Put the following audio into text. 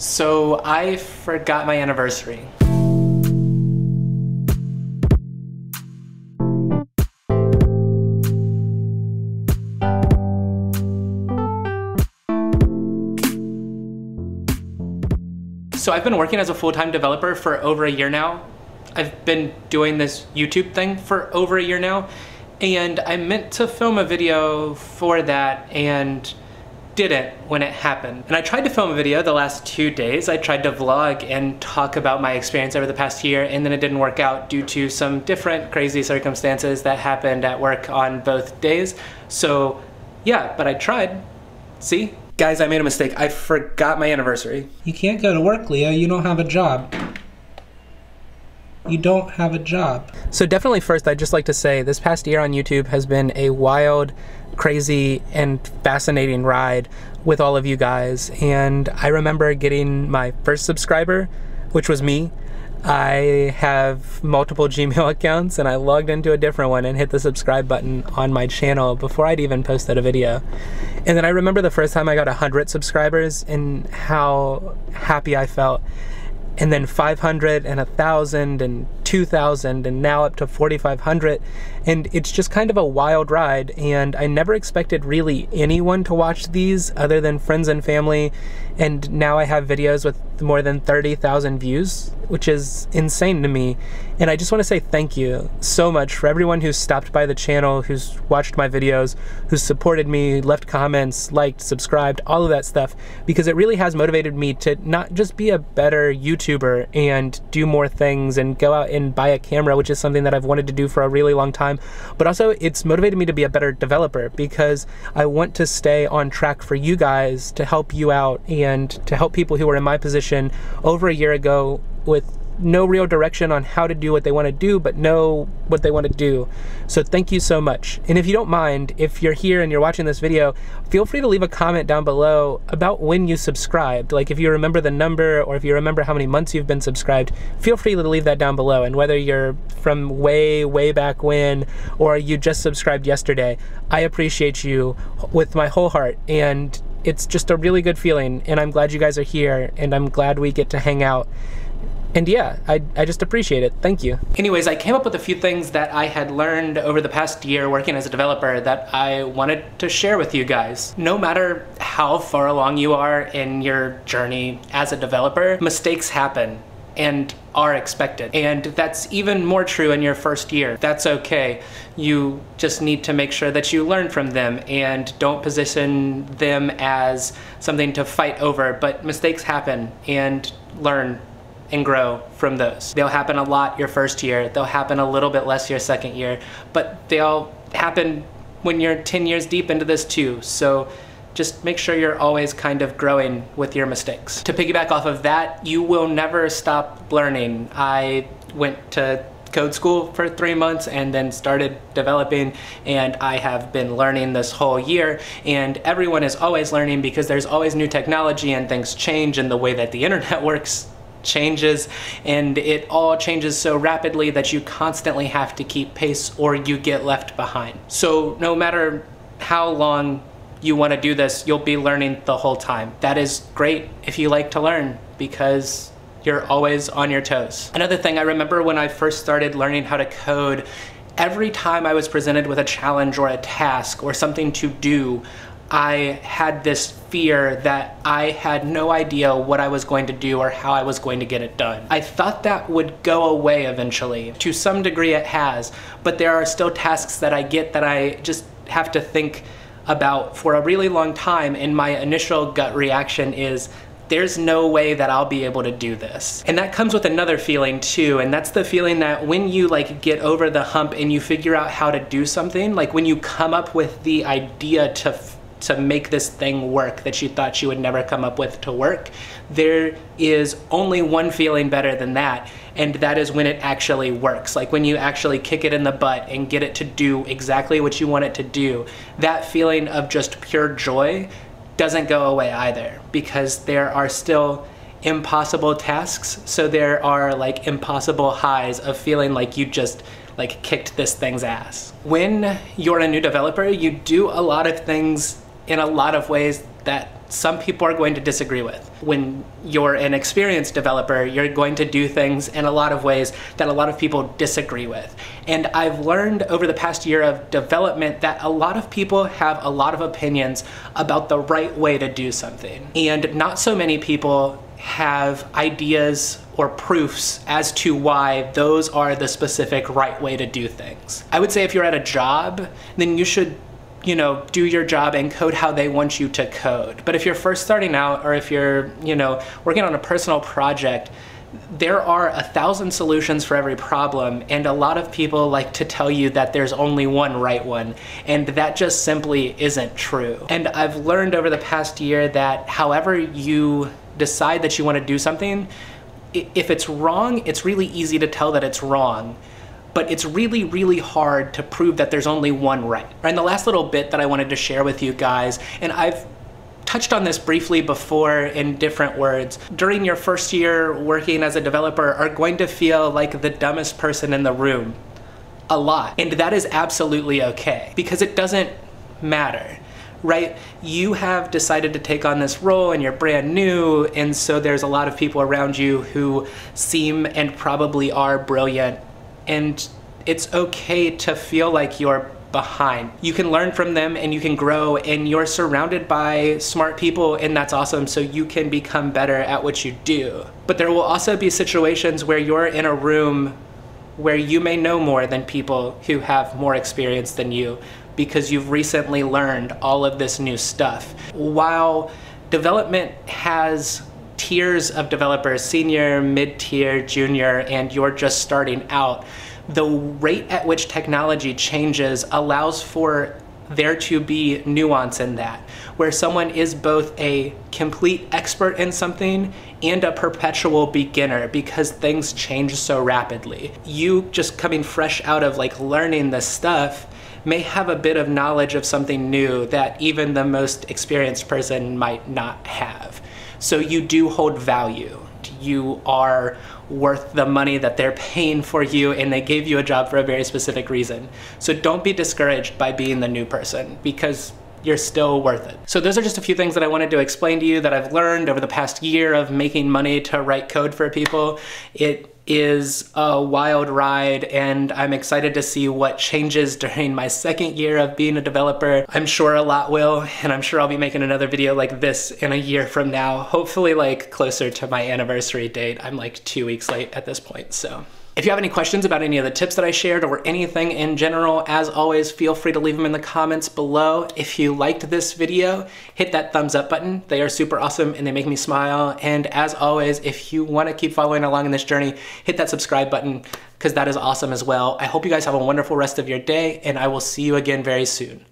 So I forgot my anniversary. So I've been working as a full-time developer for over a year now. I've been doing this YouTube thing for over a year now, and I meant to film a video for that and didn't when it happened. And I tried to film a video the last 2 days. I tried to vlog and talk about my experience over the past year, and then it didn't work out due to some different crazy circumstances that happened at work on both days. So yeah, but I tried. See? Guys, I made a mistake. I forgot my anniversary. You can't go to work, Leah. You don't have a job. You don't have a job. So definitely first, I'd just like to say this past year on YouTube has been a wild, crazy, and fascinating ride with all of you guys. And I remember getting my first subscriber, which was me. I have multiple Gmail accounts, and I logged into a different one and hit the subscribe button on my channel before I'd even posted a video. And then I remember the first time I got 100 subscribers and how happy I felt. And then 500 and 1,000 and 2,000 and now up to 4,500. And it's just kind of a wild ride, and I never expected really anyone to watch these other than friends and family. And now I have videos with more than 30,000 views, which is insane to me. And I just want to say thank you so much for everyone who's stopped by the channel, who's watched my videos, who's supported me, left comments, liked, subscribed, all of that stuff, because it really has motivated me to not just be a better YouTuber and do more things and go out and buy a camera, which is something that I've wanted to do for a really long time, but also it's motivated me to be a better developer, because I want to stay on track for you guys, to help you out and to help people who were in my position over a year ago with no real direction on how to do what they want to do, but know what they want to do. So thank you so much. And if you don't mind, if you're here and you're watching this video, feel free to leave a comment down below about when you subscribed. Like if you remember the number, or if you remember how many months you've been subscribed, feel free to leave that down below. And whether you're from way, way back when, or you just subscribed yesterday, I appreciate you with my whole heart. And it's just a really good feeling, and I'm glad you guys are here, and I'm glad we get to hang out. And yeah, I just appreciate it. Thank you. Anyways, I came up with a few things that I had learned over the past year working as a developer that I wanted to share with you guys. No matter how far along you are in your journey as a developer, mistakes happen and are expected. And that's even more true in your first year. That's okay. You just need to make sure that you learn from them and don't position them as something to fight over, but mistakes happen, and learn and grow from those. They'll happen a lot your first year, they'll happen a little bit less your second year, but they'll happen when you're 10 years deep into this too. So just make sure you're always kind of growing with your mistakes. To piggyback off of that, you will never stop learning. I went to code school for 3 months and then started developing, and I have been learning this whole year, and everyone is always learning because there's always new technology and things change, and the way that the internet works changes, and it all changes so rapidly that you constantly have to keep pace or you get left behind. So no matter how long you want to do this, you'll be learning the whole time. That is great if you like to learn, because you're always on your toes. Another thing, I remember when I first started learning how to code, every time I was presented with a challenge or a task or something to do, I had this fear that I had no idea what I was going to do or how I was going to get it done. I thought that would go away eventually. To some degree it has, but there are still tasks that I get that I just have to think about for a really long time, and my initial gut reaction is, there's no way that I'll be able to do this. And that comes with another feeling too, and that's the feeling that when you like get over the hump and you figure out how to do something, like when you come up with the idea to make this thing work that you thought you would never come up with to work, there is only one feeling better than that, and that is when it actually works. Like when you actually kick it in the butt and get it to do exactly what you want it to do, that feeling of just pure joy doesn't go away either, because there are still impossible tasks, so there are like impossible highs of feeling like you just like kicked this thing's ass. When you're a new developer, you do a lot of things in a lot of ways that some people are going to disagree with. when you're an experienced developer, you're going to do things in a lot of ways that a lot of people disagree with. And I've learned over the past year of development that a lot of people have a lot of opinions about the right way to do something. And not so many people have ideas or proofs as to why those are the specific right way to do things. I would say if you're at a job, then you should, you know, do your job and code how they want you to code. But if you're first starting out, or if you're, you know, working on a personal project, there are 1,000 solutions for every problem, and a lot of people like to tell you that there's only one right one, and that just simply isn't true. And I've learned over the past year that however you decide that you want to do something, if it's wrong, it's really easy to tell that it's wrong. But it's really, really hard to prove that there's only one right. And the last little bit that I wanted to share with you guys, and I've touched on this briefly before in different words, during your first year working as a developer are going to feel like the dumbest person in the room a lot. And that is absolutely okay, because it doesn't matter, right? You have decided to take on this role and you're brand new, and so there's a lot of people around you who seem and probably are brilliant. And it's okay to feel like you're behind. You can learn from them and you can grow, and you're surrounded by smart people, and that's awesome, so you can become better at what you do. But there will also be situations where you're in a room where you may know more than people who have more experience than you, because you've recently learned all of this new stuff. While development has tiers of developers, senior, mid-tier, junior, and you're just starting out, the rate at which technology changes allows for there to be nuance in that, where someone is both a complete expert in something and a perpetual beginner because things change so rapidly. You just coming fresh out of like learning this stuff may have a bit of knowledge of something new that even the most experienced person might not have. So you do hold value. You are worth the money that they're paying for you, and they gave you a job for a very specific reason. So don't be discouraged by being the new person, because you're still worth it. So those are just a few things that I wanted to explain to you that I've learned over the past year of making money to write code for people. It is a wild ride, and I'm excited to see what changes during my second year of being a developer. I'm sure a lot will, and I'm sure I'll be making another video like this in a year from now, hopefully like closer to my anniversary date. I'm like 2 weeks late at this point, so. If you have any questions about any of the tips that I shared or anything in general, as always, feel free to leave them in the comments below. If you liked this video, hit that thumbs up button. They are super awesome and they make me smile. And as always, if you want to keep following along in this journey, hit that subscribe button, because that is awesome as well. I hope you guys have a wonderful rest of your day, and I will see you again very soon.